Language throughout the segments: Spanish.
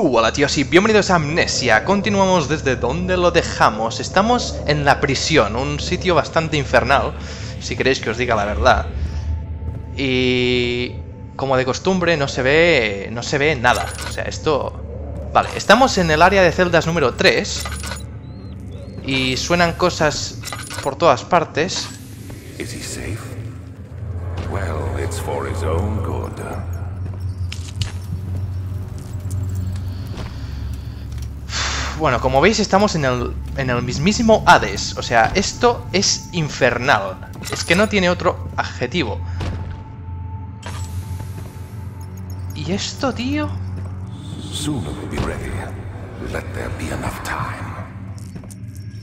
Hola tíos y bienvenidos a Amnesia. Continuamos desde donde lo dejamos. Estamos en la prisión, un sitio bastante infernal, si queréis que os diga la verdad. Y como de costumbre no se ve nada. O sea, esto... Vale, estamos en el área de celdas número 3. Y suenan cosas por todas partes. ¿Está seguro? Bueno, es para su propio bien. Bueno, como veis estamos en el mismísimo Hades. O sea, esto es infernal. Es que no tiene otro adjetivo. ¿Y esto, tío?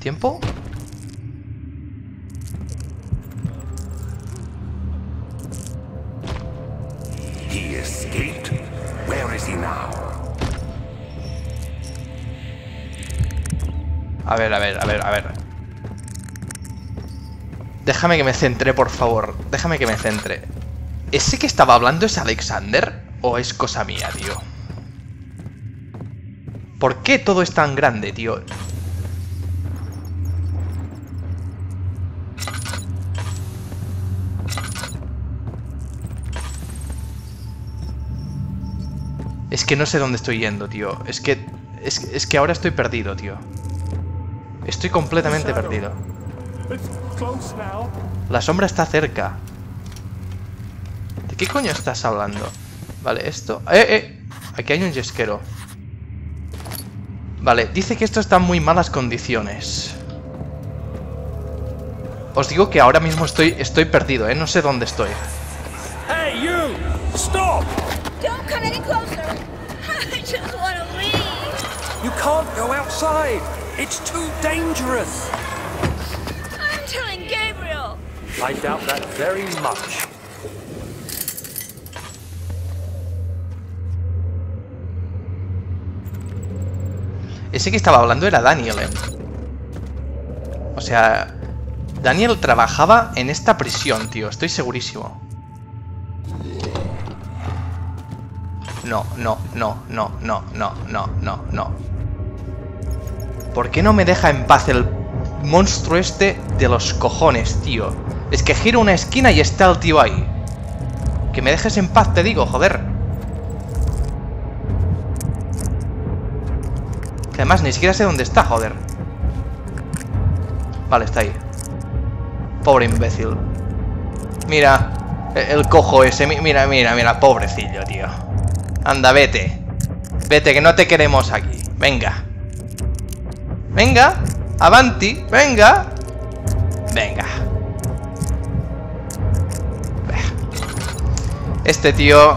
¿Tiempo? He escaped. Where is he now? A ver. Déjame que me centre, por favor. Déjame que me centre. ¿Ese que estaba hablando es Alexander? ¿O es cosa mía, tío? ¿Por qué todo es tan grande, tío? Es que no sé dónde estoy yendo, tío. Es que ahora estoy perdido, tío. Estoy completamente perdido. La sombra está cerca. ¿De qué coño estás hablando? Vale, esto... Aquí hay un yesquero. Vale, dice que esto está en muy malas condiciones. Os digo que ahora mismo estoy perdido, ¿eh? No sé dónde estoy. Hey, you! Stop! Don't come any closer. I just want to leave. You can't go outside. It's too dangerous. I'm telling Gabriel. I doubt that very much. Ese que estaba hablando era Daniel, ¿eh? O sea, Daniel trabajaba en esta prisión, tío. Estoy segurísimo. No. ¿Por qué no me deja en paz el monstruo este de los cojones, tío? Es que giro una esquina y está el tío ahí. Que me dejes en paz, te digo, joder. Que además ni siquiera sé dónde está, joder. Vale, está ahí. Pobre imbécil. Mira, el cojo ese. Mira, pobrecillo, tío. Anda, vete. Vete, que no te queremos aquí. Venga. Venga, avanti, venga. Este tío,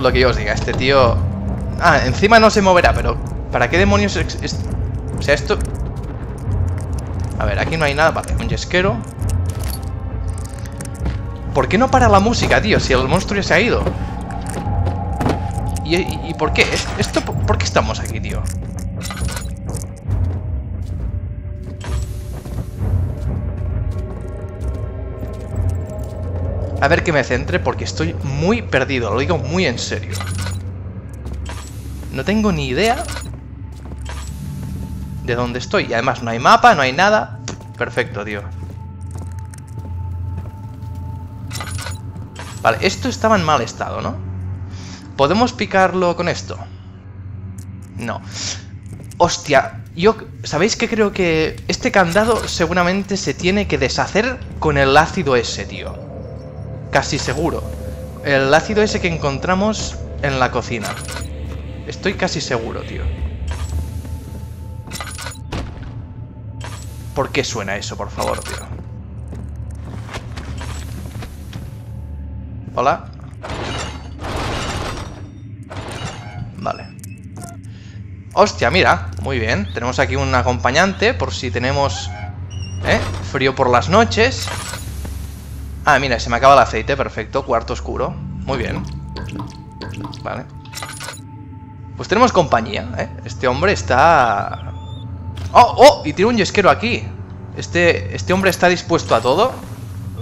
lo que yo os diga, este tío... Ah, encima no se moverá, pero... ¿Para qué demonios es... O sea, esto... A ver, aquí no hay nada, vale, un yesquero. ¿Por qué no para la música, tío? Si el monstruo ya se ha ido. ¿Y por qué? Esto, ¿por qué estamos aquí, tío? A ver que me centre porque estoy muy perdido, lo digo muy en serio. No tengo ni idea de dónde estoy. Y además no hay mapa, no hay nada. Perfecto, tío. Vale, esto estaba en mal estado, ¿no? ¿Podemos picarlo con esto? No. Hostia, yo... ¿Sabéis qué? Creo que este candado seguramente se tiene que deshacer con el ácido ese, tío. Casi seguro. El ácido ese que encontramos en la cocina. Estoy casi seguro, tío. ¿Por qué suena eso, por favor, tío? ¿Hola? Vale. ¡Hostia, mira! Muy bien. Tenemos aquí un acompañante por si tenemos... frío por las noches... Ah, mira, se me acaba el aceite, perfecto. Cuarto oscuro, muy bien. Vale. Pues tenemos compañía, ¿eh? Este hombre está... ¡Oh! Y tiene un yesquero aquí. Este hombre está dispuesto a todo.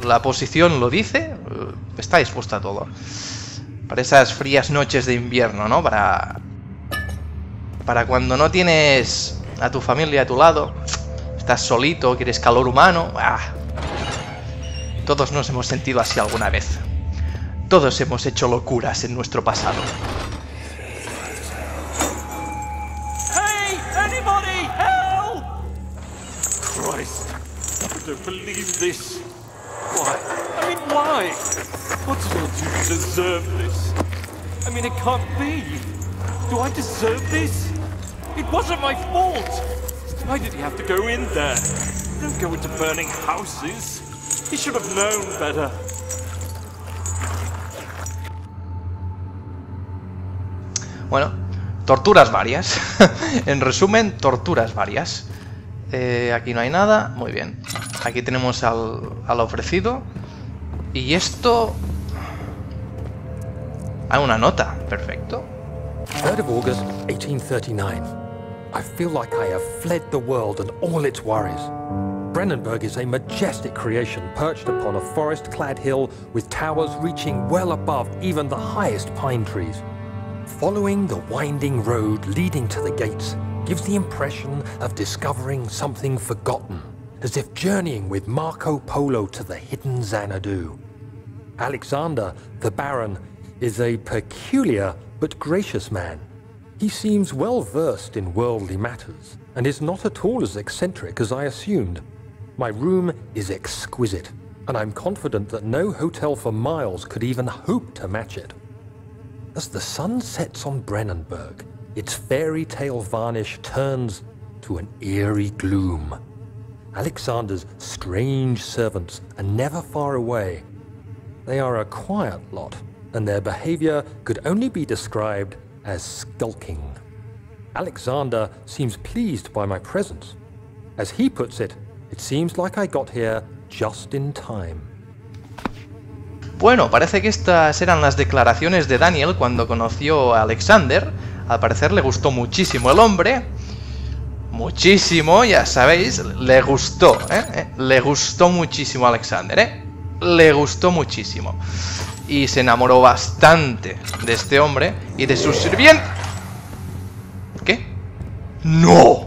La posición lo dice. Está dispuesto a todo. Para esas frías noches de invierno, ¿no? Para... Para cuando no tienes a tu familia a tu lado, estás solito, quieres calor humano. ¡Ah! Todos nos hemos sentido así alguna vez. Todos hemos hecho locuras en nuestro pasado. Bueno, torturas varias. En resumen, torturas varias. Aquí no hay nada. Muy bien. Aquí tenemos al ofrecido. Y esto... Hay una nota. Perfecto. 3 de agosto, 1839. I feel like I have fled the world and all its worries. Brennenberg is a majestic creation perched upon a forest-clad hill with towers reaching well above even the highest pine trees. Following the winding road leading to the gates gives the impression of discovering something forgotten, as if journeying with Marco Polo to the hidden Xanadu. Alexander, the Baron, is a peculiar but gracious man. He seems well versed in worldly matters, and is not at all as eccentric as I assumed. My room is exquisite, and I'm confident that no hotel for miles could even hope to match it. As the sun sets on Brennenberg, its fairy tale varnish turns to an eerie gloom. Alexander's strange servants are never far away. They are a quiet lot, and their behavior could only be described as skulking. Alexander seems pleased by my presence. As he puts it, it seems like I got here just in time. Bueno, parece que estas eran las declaraciones de Daniel cuando conoció a Alexander. Al parecer le gustó muchísimo el hombre. Muchísimo, ya sabéis, le gustó, ¿eh? Le gustó muchísimo a Alexander, ¿eh? Le gustó muchísimo. Y se enamoró bastante de este hombre y de sus sirvientes. ¿Qué? ¡No!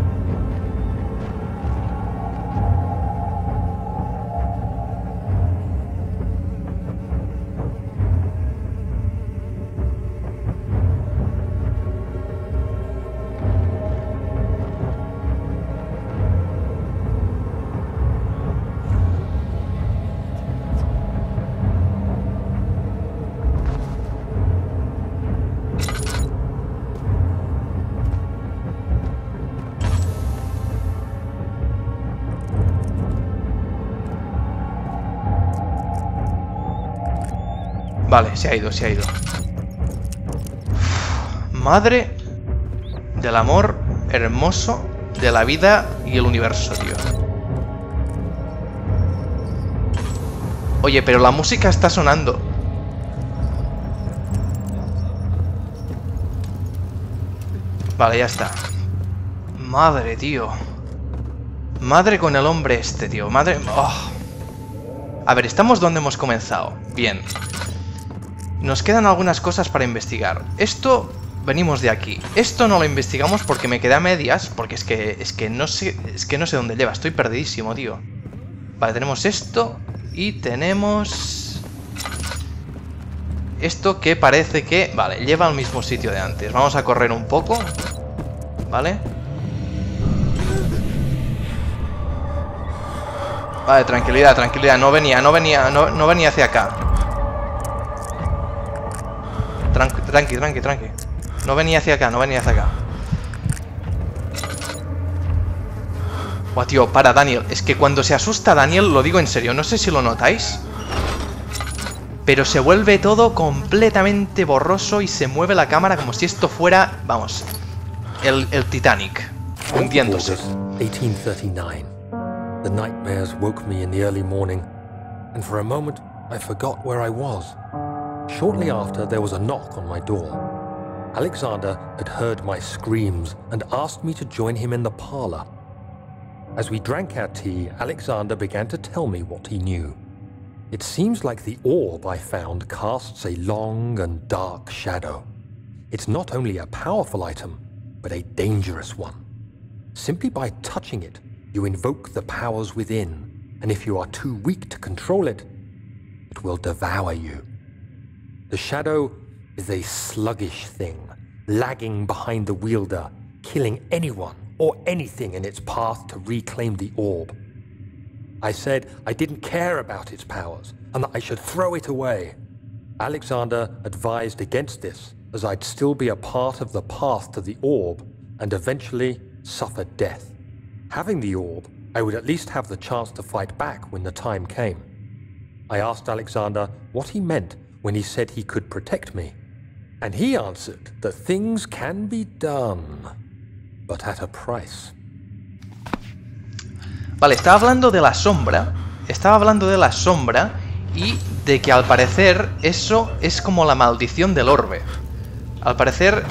Vale, se ha ido, se ha ido. Uf, madre del amor hermoso de la vida y el universo, tío. Oye, pero la música está sonando. Vale, ya está. Madre, tío. Madre con el hombre este, tío. Madre... Oh. A ver, estamos donde hemos comenzado. Bien. Nos quedan algunas cosas para investigar. Esto, venimos de aquí. Esto no lo investigamos porque me quedé a medias. Porque es que no sé dónde lleva. Estoy perdidísimo, tío. Vale, tenemos esto. Y tenemos... esto que parece que... Vale, lleva al mismo sitio de antes. Vamos a correr un poco. Vale. Vale, tranquilidad, tranquilidad. No venía hacia acá. Tranqui, tranqui, tranqui. No venía hacia acá, no venía hacia acá. Buah, tío, para, Daniel. Es que cuando se asusta Daniel, lo digo en serio, no sé si lo notáis, pero se vuelve todo completamente borroso y se mueve la cámara como si esto fuera, vamos, el Titanic, hundiéndose. 1839. The nightmares woke me in the early morning, and for a moment I forgot where I was. Shortly after, there was a knock on my door. Alexander had heard my screams and asked me to join him in the parlor. As we drank our tea, Alexander began to tell me what he knew. It seems like the orb I found casts a long and dark shadow. It's not only a powerful item, but a dangerous one. Simply by touching it, you invoke the powers within, and if you are too weak to control it, it will devour you. The shadow is a sluggish thing, lagging behind the wielder, killing anyone or anything in its path to reclaim the orb. I said I didn't care about its powers, and that I should throw it away. Alexander advised against this, as I'd still be a part of the path to the orb, and eventually suffer death. Having the orb, I would at least have the chance to fight back when the time came. I asked Alexander what he meant when he said he could protect me, and he answered that things can be done, but at a price. Vale, estaba hablando de la sombra, y de que al parecer eso es como la maldición del orbe. Al parecer...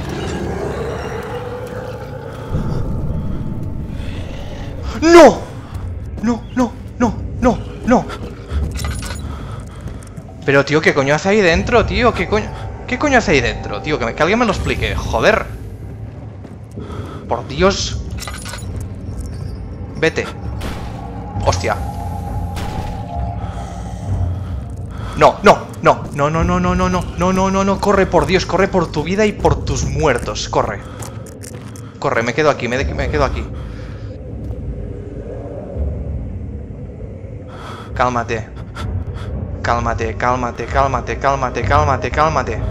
¡No! ¡No, no, no, no, no! Pero tío, ¿qué coño hace ahí dentro, tío? ¿Qué coño hace ahí dentro, tío? Que alguien me lo explique, joder. Por Dios. Vete. Hostia. No, no, no, no, no, no, no, no, no, no, no, no, no, corre, por Dios, corre por tu vida y por tus muertos, corre. Corre, me quedo aquí, me quedo aquí. Cálmate. Cálmate, cálmate, cálmate, cálmate, cálmate, cálmate.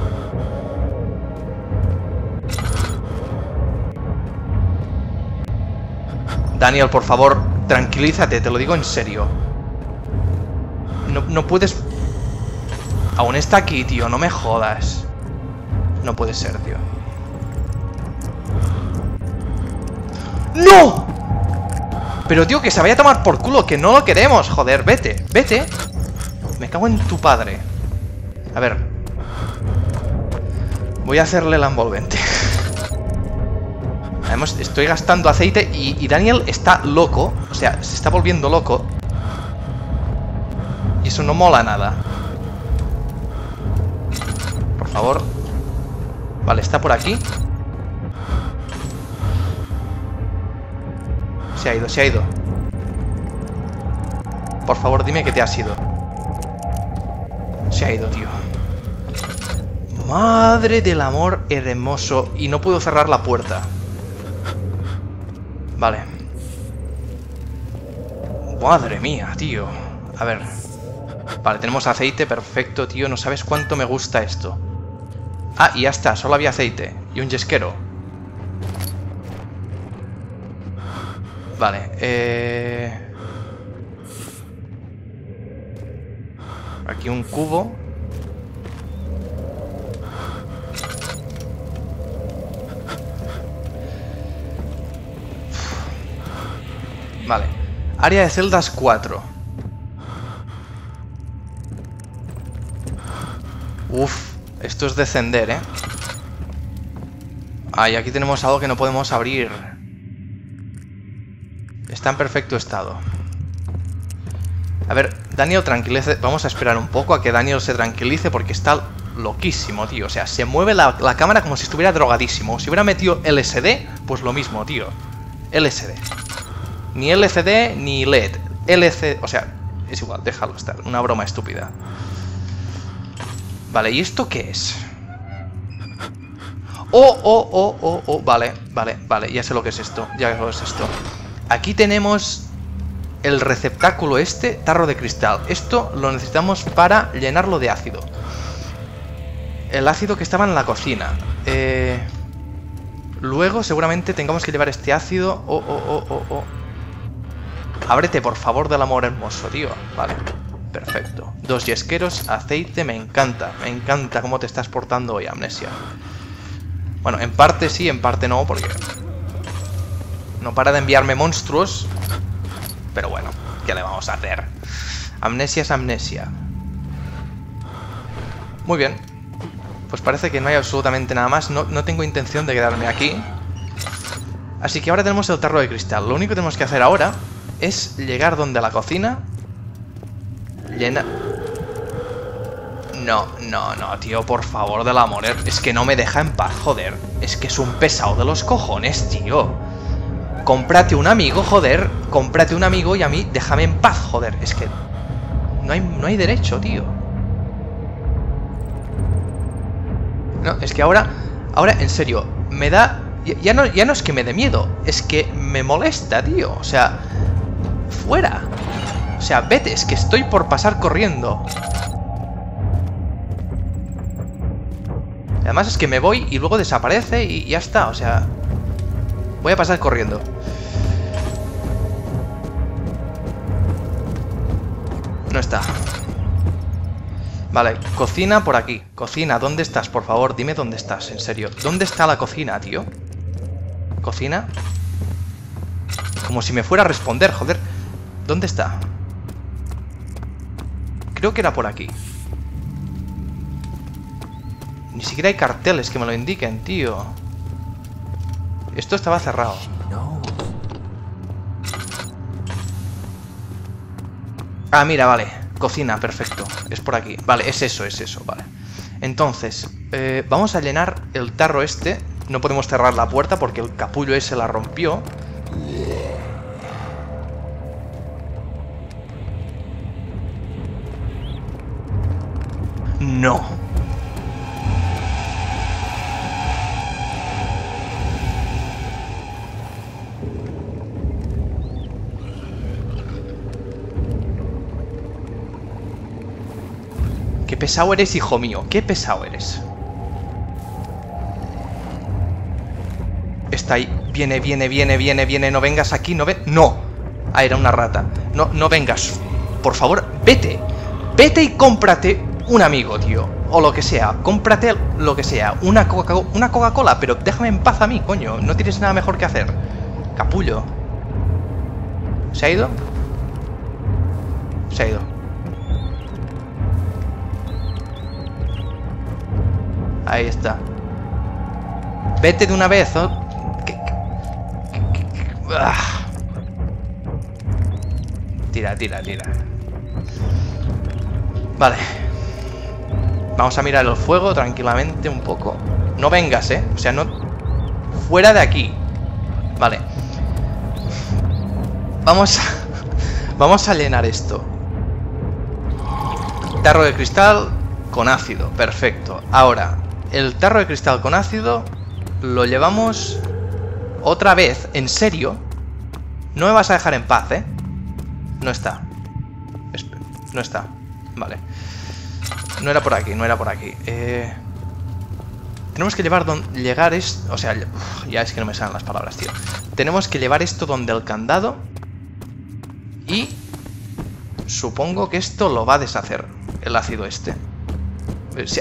Daniel, por favor, tranquilízate, te lo digo en serio. No puedes... Aún está aquí, tío, no me jodas. No puede ser, tío. ¡No! Pero, tío, que se vaya a tomar por culo, que no lo queremos, joder, vete, vete. Me cago en tu padre. A ver. Voy a hacerle la envolvente. Además, estoy gastando aceite y Daniel está loco. O sea, se está volviendo loco. Y eso no mola nada. Por favor. Vale, está por aquí. Se ha ido, se ha ido. Por favor, dime que te has ido. Se ha ido, tío. Madre del amor hermoso. Y no puedo cerrar la puerta. Vale. Madre mía, tío. A ver. Vale, tenemos aceite. Perfecto, tío. No sabes cuánto me gusta esto. Ah, y ya está. Solo había aceite. Y un yesquero. Vale. Aquí un cubo. Vale. Área de celdas 4. Uf. Esto es descender, ¿eh? Ah, y aquí tenemos algo que no podemos abrir. Está en perfecto estado. A ver, Daniel, tranquilice. Vamos a esperar un poco a que Daniel se tranquilice porque está loquísimo, tío. O sea, se mueve la cámara como si estuviera drogadísimo. Si hubiera metido LSD, pues lo mismo, tío. LSD. Ni LCD ni LED. LCD, o sea, es igual, déjalo estar. Una broma estúpida. Vale, ¿y esto qué es? Oh. Vale, vale. Ya sé lo que es esto. Aquí tenemos... el receptáculo este, tarro de cristal. Esto lo necesitamos para llenarlo de ácido. El ácido que estaba en la cocina. Luego seguramente tengamos que llevar este ácido. Ábrete, por favor, del amor hermoso, tío. Vale, perfecto. 2 yesqueros, aceite, me encanta. Me encanta cómo te estás portando hoy, Amnesia. Bueno, en parte sí, en parte no, porque... no para de enviarme monstruos... pero bueno, ¿qué le vamos a hacer? Amnesia es amnesia. Muy bien. Pues parece que no hay absolutamente nada más. No tengo intención de quedarme aquí. Así que ahora tenemos el tarro de cristal. Lo único que tenemos que hacer ahora es llegar donde la cocina. Llena... No, no, no, tío, por favor, del amor. Es que no me deja en paz, joder. Es que es un pesado de los cojones, tío. Cómprate un amigo, joder. Cómprate un amigo y a mí déjame en paz, joder. Es que no hay derecho, tío. No, es que ahora, en serio, me da... Ya no es que me dé miedo, es que me molesta, tío. O sea, fuera. O sea, vete, es que estoy por pasar corriendo. Además es que me voy y luego desaparece y ya está, o sea... Voy a pasar corriendo. No está. Vale, cocina por aquí. Cocina, ¿dónde estás? Por favor, dime dónde estás, en serio. ¿Dónde está la cocina, tío? ¿Cocina? Como si me fuera a responder, joder. ¿Dónde está? Creo que era por aquí. Ni siquiera hay carteles que me lo indiquen, tío. Esto estaba cerrado. Ah, mira, vale. Cocina, perfecto. Es por aquí. Vale, es eso, vale. Entonces, vamos a llenar el tarro este. No podemos cerrar la puerta porque el capullo ese la rompió. No. Qué pesado eres, hijo mío, qué pesado eres. Está ahí, viene, no vengas aquí, no ve... ¡No! Ah, era una rata. No vengas. Por favor, vete y cómprate un amigo, tío. O lo que sea, cómprate lo que sea. Una Coca-Cola, pero déjame en paz a mí, coño. No tienes nada mejor que hacer. Capullo. ¿Se ha ido? Se ha ido. Ahí está. Vete de una vez, ¿oh? Tira. Vale. Vamos a mirar el fuego tranquilamente un poco. No vengas, ¿eh? O sea, no... Fuera de aquí. Vale. Vamos a llenar esto. Tarro de cristal con ácido. Perfecto. Ahora... El tarro de cristal con ácido lo llevamos otra vez, en serio. No me vas a dejar en paz, ¿eh? No está. No está. Vale. No era por aquí. Tenemos que llevar donde... Llegar es... O sea, ya es que no me salen las palabras, tío. Tenemos que llevar esto donde el candado. Y... Supongo que esto lo va a deshacer. El ácido este.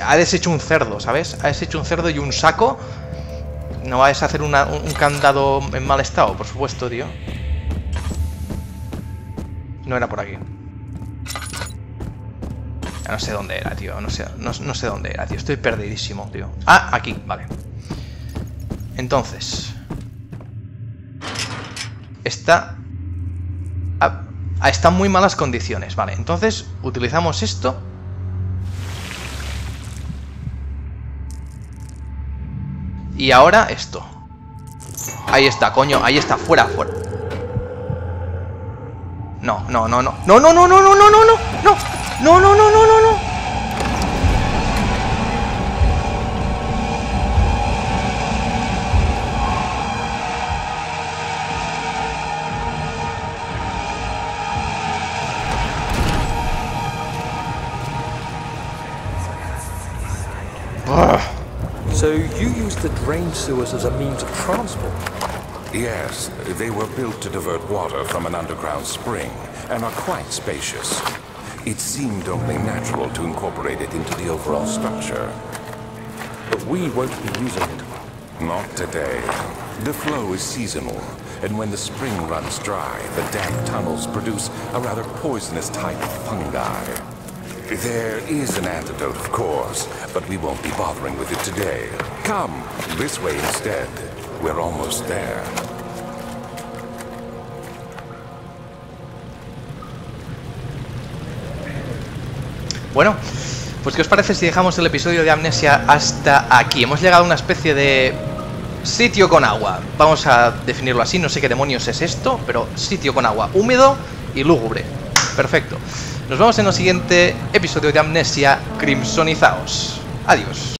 Ha deshecho un cerdo, ¿sabes? Ha deshecho un cerdo y un saco. No va a deshacer un candado en mal estado, por supuesto, tío. No era por aquí. Ya no sé dónde era, tío. No sé dónde era, tío. Estoy perdidísimo, tío. Ah, aquí, vale. Entonces. Está en muy malas condiciones, vale. Entonces, utilizamos esto. Y ahora esto. Ahí está, coño, ahí está, fuera. No. No. So you used the drain sewers as a means of transport? Yes, they were built to divert water from an underground spring, and are quite spacious. It seemed only natural to incorporate it into the overall structure. But we won't be using it. Not today. The flow is seasonal, and when the spring runs dry, the damp tunnels produce a rather poisonous type of fungi. There is an antidote, of course, but we won't be bothering with it today. Come, this way instead. We're almost there. Bueno, pues ¿qué os parece si dejamos el episodio de Amnesia hasta aquí? Hemos llegado a una especie de sitio con agua. Vamos a definirlo así, no sé qué demonios es esto, pero sitio con agua, húmedo y lúgubre. Perfecto. Nos vemos en el siguiente episodio de Amnesia Crimsonizados. Adiós.